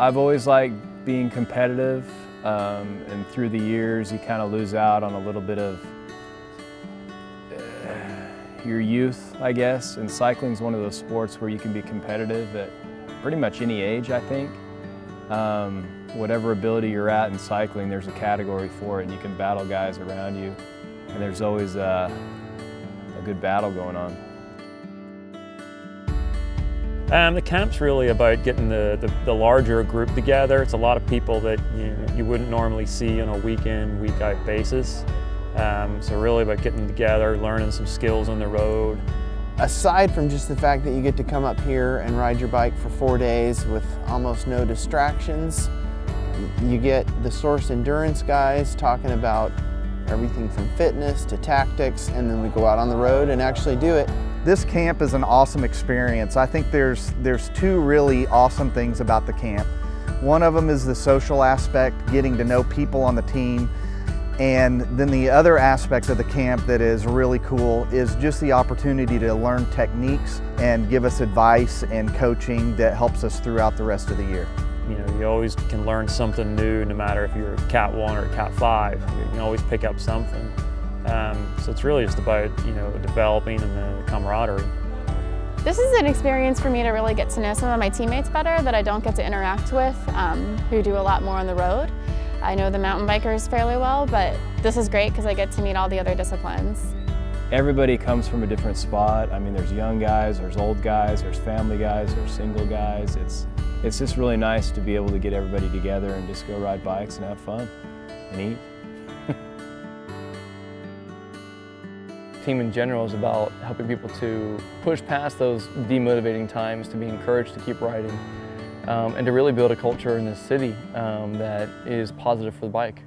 I've always liked being competitive, and through the years you kind of lose out on a little bit of your youth, I guess, and cycling's one of those sports where you can be competitive at pretty much any age, I think. Whatever ability you're at in cycling, there's a category for it, and you can battle guys around you, and there's always a good battle going on. The camp's really about getting the larger group together. It's a lot of people that you wouldn't normally see on a week-in, week-out basis. So really about getting together, learning some skills on the road. Aside from just the fact that you get to come up here and ride your bike for 4 days with almost no distractions, you get the Source Endurance guys talking about everything from fitness to tactics, and then we go out on the road and actually do it. This camp is an awesome experience. I think there's two really awesome things about the camp. One of them is the social aspect, getting to know people on the team. And then the other aspect of the camp that is really cool is just the opportunity to learn techniques and give us advice and coaching that helps us throughout the rest of the year. You know, you always can learn something new, no matter if you're a Cat 1 or a Cat 5. You can always pick up something. So it's really just about, developing and the camaraderie. This is an experience for me to really get to know some of my teammates better that I don't get to interact with, who do a lot more on the road. I know the mountain bikers fairly well, but this is great because I get to meet all the other disciplines. Everybody comes from a different spot. I mean, there's young guys, there's old guys, there's family guys, there's single guys. It's just really nice to be able to get everybody together and just go ride bikes and have fun and eat. Team in general is about helping people to push past those demotivating times, to be encouraged to keep riding. And to really build a culture in this city that is positive for the bike.